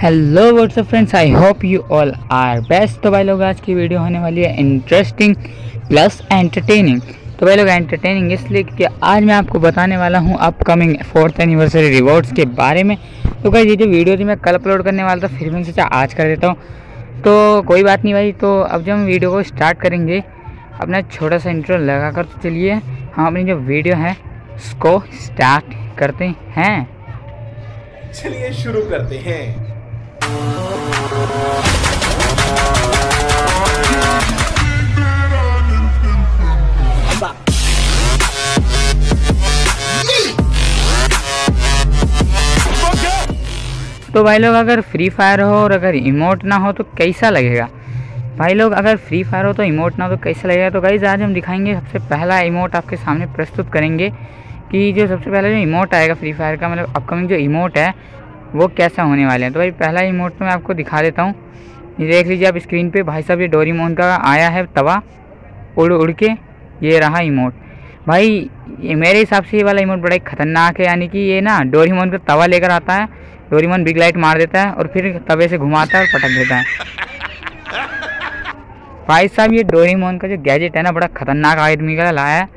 Hello what's up friends, I hope you all are best. तो भाई लोग आज की वीडियो होने वाली है इंटरेस्टिंग प्लस एंटरटेनिंग। तो भाई लोग एंटरटेनिंग इसलिए कि आज मैं आपको बताने वाला हूं अपकमिंग 4th एनिवर्सरी रिवॉर्ड्स के बारे में। तो भाई ये जो वीडियो थी मैं कल अपलोड करने वाला था, फिर मैंने सोचा आज कर देता हूं, तो कोई बात नहीं भाई। तो अब जब हम वीडियो को स्टार्ट करेंगे अपना छोटा सा इंट्रो लगा कर, तो चलिए हम अपनी जो वीडियो है उसको स्टार्ट करते हैं। चलिए शुरू करते हैं। तो भाई लोग अगर फ्री फायर हो और अगर इमोट ना हो तो कैसा लगेगा? भाई लोग अगर फ्री फायर हो तो इमोट ना हो तो कैसा लगेगा? तो गाइस आज हम दिखाएंगे, सबसे पहला इमोट आपके सामने प्रस्तुत करेंगे कि जो सबसे पहला जो इमोट आएगा फ्री फायर का, मतलब अपकमिंग जो इमोट है वो कैसा होने वाले हैं। तो भाई पहला इमोट मैं आपको दिखा देता हूँ, ये देख लीजिए आप स्क्रीन पे। भाई साहब ये डोरेमोन का आया है तवा उड़ उड़ के, ये रहा इमोट। भाई मेरे हिसाब से ये वाला इमोट बड़ा ही खतरनाक है, यानी कि ये ना डोरेमोन का तवा लेकर आता है, डोरेमोन बिग लाइट मार देता है और फिर तवे से घुमाता है और पटक देता है। भाई साहब ये डोरेमोन का जो गैजेट है ना, बड़ा खतरनाक आदमी का लाया है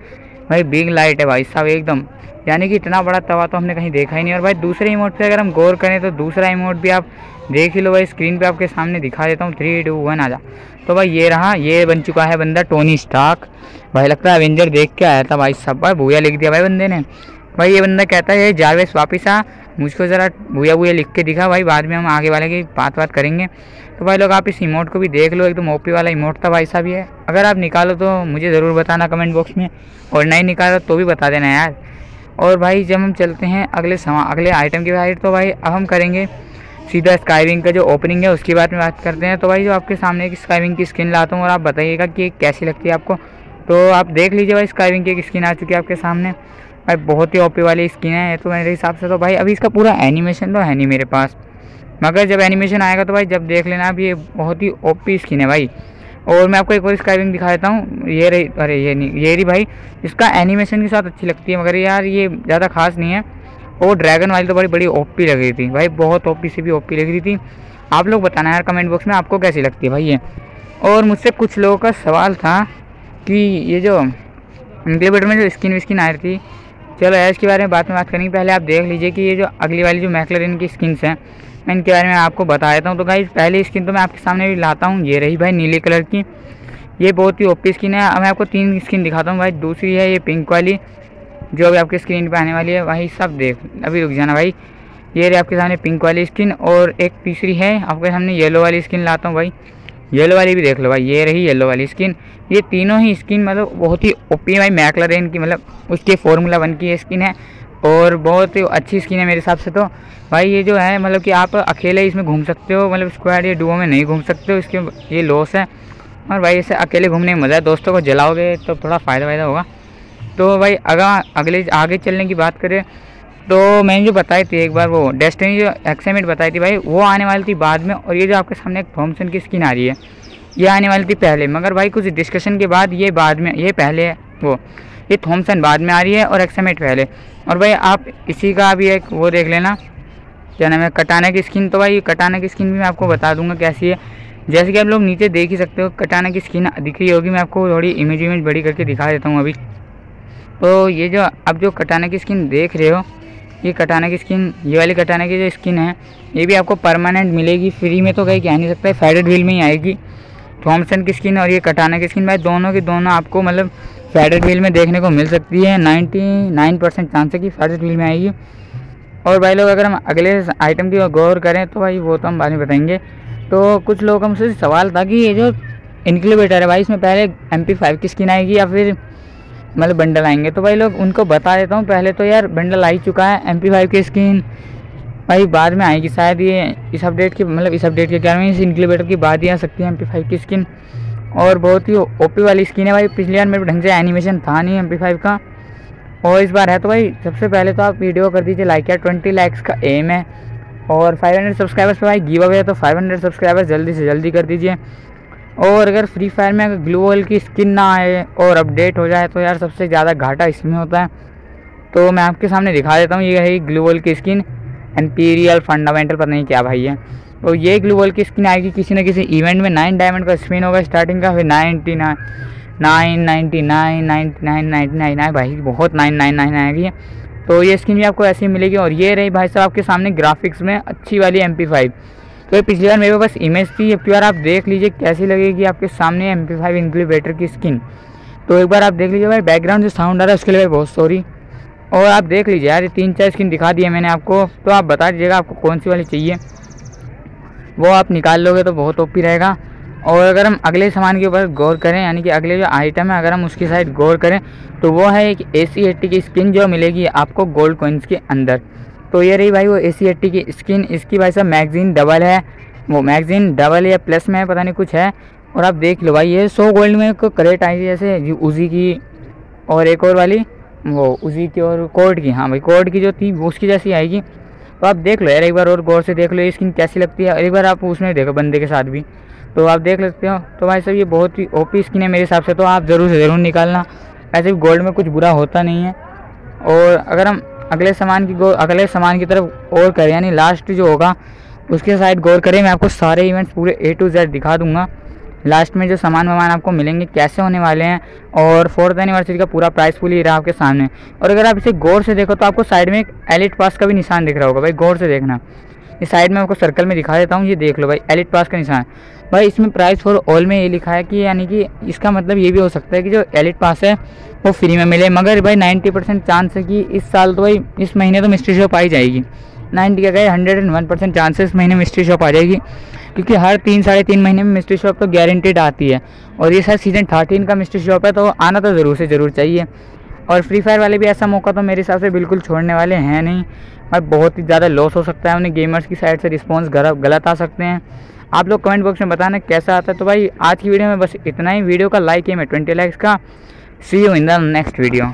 भाई, बिग लाइट है भाई साहब एकदम, यानी कि इतना बड़ा तवा तो हमने कहीं देखा ही नहीं। और भाई दूसरे इमोट पे अगर हम गौर करें तो दूसरा इमोट भी आप देख ही लो भाई, स्क्रीन पे आपके सामने दिखा देता हूँ। 3, 2, 1 आजा। तो भाई ये रहा, ये बन चुका है बंदा टोनी स्टार्क। भाई लगता है एवेंजर देख के आया था भाई साहब, भाई भूया लिख दिया भाई बंदे ने। भाई ये बंदा कहता है जारवेस वापस आ, मुझको ज़रा भूया भूया लिख के दिखा। भाई बाद में हम आगे वाले की बात करेंगे। तो भाई लोग आप इस इमोट को भी देख लो, एकदम ओपी वाला इमोट था भाई साहब ये। अगर आप निकालो तो मुझे ज़रूर बताना कमेंट बॉक्स में, और नहीं निकालो तो भी बता देना यार। और भाई जब हम चलते हैं अगले आइटम की साइड, तो भाई अब हम करेंगे सीधा स्काईविंग का जो ओपनिंग है उसकी बात में बात करते हैं। तो भाई जो आपके सामने एक स्काईविंग की स्किन लाता हूँ और आप बताइएगा कि कैसी लगती है आपको। तो आप देख लीजिए भाई स्काईविंग की एक स्किन आ चुकी है आपके सामने, भाई बहुत ही ओपी वाली स्किन है तो मेरे हिसाब से। तो भाई अभी इसका पूरा एनिमेशन तो है नहीं मेरे पास, मगर जब एनिमेशन आएगा तो भाई जब देख लेना आप, ये बहुत ही ओपी स्किन है भाई। और मैं आपको एक और स्काईविंग दिखा देता हूँ, ये रही, अरे ये नहीं, ये रही भाई। इसका एनिमेशन के साथ अच्छी लगती है मगर यार ये ज़्यादा खास नहीं है। और ड्रैगन वाली तो बड़ी बड़ी ओपी लग रही थी भाई, बहुत ओपी से भी ओपी लग रही थी। आप लोग बताना यार कमेंट बॉक्स में आपको कैसी लगती है भाई ये। और मुझसे कुछ लोगों का सवाल था कि ये जो इंक्लेबेटर में जो स्किन विस्किन आ रही थी, चलो यार इसके बारे में बात करेंगे। पहले आप देख लीजिए कि ये जो अगली वाली जो मैकलेरन की स्किन्स हैं मैं इनके बारे में आपको बता देता हूँ। तो गाइस पहली स्किन तो मैं आपके सामने भी लाता हूँ, ये रही भाई नीले कलर की, ये बहुत ही ओपी स्किन है। अब मैं आपको 3 स्किन दिखाता हूँ भाई। दूसरी है ये पिंक वाली जो अभी आपके स्क्रीन पे आने वाली है भाई सब, देख अभी रुक जाना भाई, ये रही आपके सामने पिंक वाली स्किन। और एक तीसरी है आपके सामने येलो वाली स्किन लाता हूँ भाई, येलो वाली भी देख लो भाई, ये रही येलो वाली स्किन। ये तीनों ही स्किन मतलब बहुत ही ओपी भाई, मैकलेरन की मतलब उसके फॉर्मूला 1 की ये स्किन है और बहुत ही अच्छी स्किन है मेरे हिसाब से। तो भाई ये जो है मतलब कि आप अकेले इसमें घूम सकते हो, मतलब स्क्वाड या डुओ में नहीं घूम सकते हो, इसके ये लॉस है। और भाई इसे अकेले घूमने में मज़ा है, दोस्तों को जलाओगे तो थोड़ा फ़ायदा होगा। तो भाई अगर अगले आगे चलने की बात करें तो मैंने जो बताई थी एक बार वो डेस्टिनी जो एक्समेंट बताई थी भाई, वो आने वाली थी बाद में। और ये जो आपके सामने एक थॉम्सन की स्किन आ रही है ये आने वाली थी पहले, मगर भाई कुछ डिस्कशन के बाद ये बाद में, ये पहले वो ये थॉम्सन बाद में आ रही है और एक्समेंट पहले। और भाई आप इसी का भी एक वो देख लेना, क्या नाम है, कटाना की स्किन। तो भाई कटाना की स्किन भी मैं आपको बता दूंगा कैसी है। जैसे कि आप लोग नीचे देख ही सकते हो कटाना की स्किन दिख रही होगी, मैं आपको थोड़ी इमेज बड़ी करके दिखा देता हूँ अभी। तो ये जो अब जो कटाना की स्किन देख रहे हो, ये कटाना की स्किन, ये वाली कटाना की जो स्किन है ये भी आपको परमानेंट मिलेगी, फ्री में तो कहीं कह नहीं सकता है, फेडेड व्हील में ही आएगी। थॉम्सन की स्किन और ये कटाना की स्किन भाई दोनों के दोनों आपको मतलब फेडेड व्हील में देखने को मिल सकती है, 99% चांस है कि फेडेड व्हील में आएगी। और भाई लोग अगर हम अगले आइटम की गौर करें तो भाई वो तो हम बाद में बताएंगे। तो कुछ लोगों का मुझसे सवाल था कि ये जो इनक्लेबेटर है भाई इसमें पहले MP5 की स्किन आएगी या फिर मतलब बंडल आएंगे? तो भाई लोग उनको बता देता हूँ, पहले तो यार बंडल आ ही चुका है, MP5 की स्किन भाई बाद में आएगी शायद, ये इस अपडेट की मतलब इस अपडेट के कारण इस इनक्लेबेटर की बाद ही आ सकती है MP5 की स्किन। और बहुत ही ओपी वाली स्किन है भाई, पिछले बार मेरे ढंग से एनिमेशन था नहीं MP5 का और इस बार है। तो भाई सबसे पहले तो आप वीडियो कर दीजिए लाइक, यार 20 लाइक्स का एम है और 500 सब्सक्राइबर्स पे भाई गिव अवे है, तो 500 सब्सक्राइबर्स जल्दी से जल्दी कर दीजिए। और अगर फ्री फायर में अगर ग्लू वॉल की स्किन ना आए और अपडेट हो जाए तो यार सबसे ज़्यादा घाटा इसमें होता है। तो मैं आपके सामने दिखा देता हूँ, ये है ग्लू वॉल की स्किन, एम्पीरियल फंडामेंटल पता नहीं क्या भाई है। और ये ग्लू वॉल की स्किन आएगी किसी न किसी इवेंट में। 9 डायमंड का स्पिन होगा स्टार्टिंग का, फिर 99, 99, 99, 99 भाई बहुत 999 आएगी। तो ये स्किन भी आपको ऐसी मिलेगी। और ये रही भाई साहब आपके सामने ग्राफिक्स में अच्छी वाली MP5। तो पिछली बार मेरे पास इमेज थी, एक बार आप देख लीजिए कैसी लगेगी आपके सामने MP5 इनक्यूबेटर की स्किन। तो एक बार आप देख लीजिए भाई, बैकग्राउंड जो साउंड आ रहा है उसके लिए बहुत सॉरी। और आप देख लीजिए यार, 3-4 स्किन दिखा दी है मैंने आपको, तो आप बता दीजिएगा आपको कौन सी वाली चाहिए, वो आप निकाल लोगे तो बहुत ओपी रहेगा। और अगर हम अगले सामान के ऊपर गौर करें, यानी कि अगले जो आइटम है अगर हम उसकी साइड गौर करें, तो वो है एक AC80 की स्किन जो मिलेगी आपको गोल्ड कॉइन्स के अंदर। तो ये रही भाई वो AC80 की स्किन। इसकी भाई साहब मैगजीन डबल है, वो मैगजीन डबल या प्लस में है पता नहीं कुछ है। और आप देख लो भाई ये 100 गोल्ड में एक क्रेट आई जैसे उजी की, और एक और वाली वो उजी की और कोड की, हाँ भाई कोड की जो थी उसकी जैसी आएगी। तो आप देख लो यार एक बार और गौर से देख लो ये स्किन कैसी लगती है, और एक बार आप उसमें देखो बंदे के साथ भी, तो आप देख सकते हो। तो भाई साहब ये बहुत ही ओपी स्किन है मेरे हिसाब से, तो आप ज़रूर से ज़रूर निकालना। ऐसे भी गोल्ड में कुछ बुरा होता नहीं है। और अगर हम अगले सामान की तरफ और करें, यानी लास्ट जो होगा उसके साइड गौर करें, मैं आपको सारे इवेंट्स पूरे A to Z दिखा दूँगा। लास्ट में जो सामान आपको मिलेंगे कैसे होने वाले हैं, और 4th एनिवर्सरी का पूरा प्राइस पूल ही रहा आपके सामने। और अगर आप इसे गौर से देखो तो आपको साइड में एक एलिट पास का भी निशान दिख रहा होगा, भाई गौर से देखना। इस साइड में आपको सर्कल में दिखा देता हूँ, ये देख लो भाई एलिट पास का निशान। भाई इसमें प्राइस फॉर ऑल में ये लिखा है, कि यानी कि इसका मतलब ये भी हो सकता है कि जो एलिट पास है वो फ्री में मिले, मगर भाई 90% चांस है कि इस साल तो भाई इस महीने तो मिस्ट्री शॉप आ ही जाएगी। 101% चांस है इस महीने मिस्ट्री शॉप आ जाएगी, क्योंकि हर 3-3.5 महीने में मिस्ट्री शॉप तो गारंटेड आती है। और ये शायद सीज़न 13 का मिस्ट्री शॉप है, तो आना तो ज़रूर से ज़रूर चाहिए। और फ्री फायर वाले भी ऐसा मौका तो मेरे हिसाब से बिल्कुल छोड़ने वाले हैं नहीं, और बहुत ही ज़्यादा लॉस हो सकता है उन्हें। गेमर्स की साइड से रिस्पॉन्स गलत आ सकते हैं। आप लोग कमेंट बॉक्स में बताना कैसा आता है। तो भाई आज की वीडियो में बस इतना ही। वीडियो का लाइक है 20 लाइक्स का। See you in the next video.